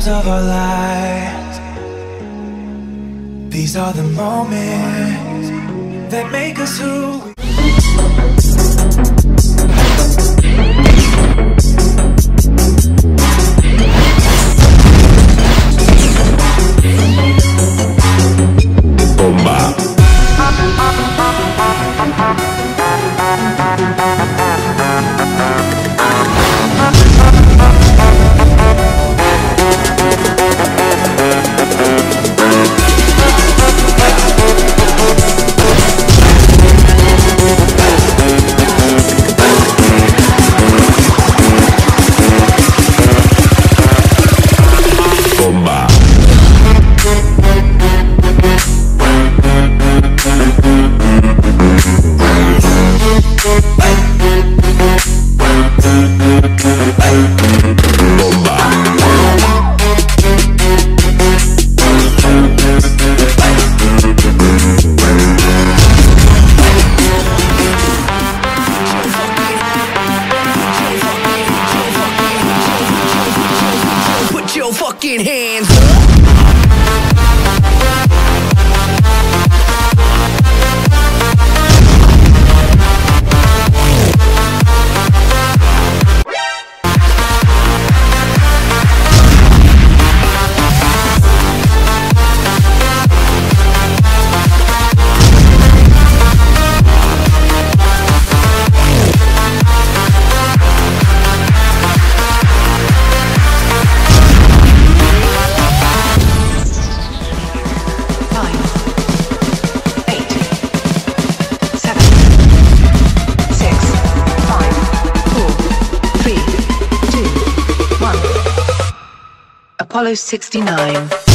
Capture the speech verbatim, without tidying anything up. times of our lives. These are the moments that make us who we are. Fucking hands Apollo sixty-nine.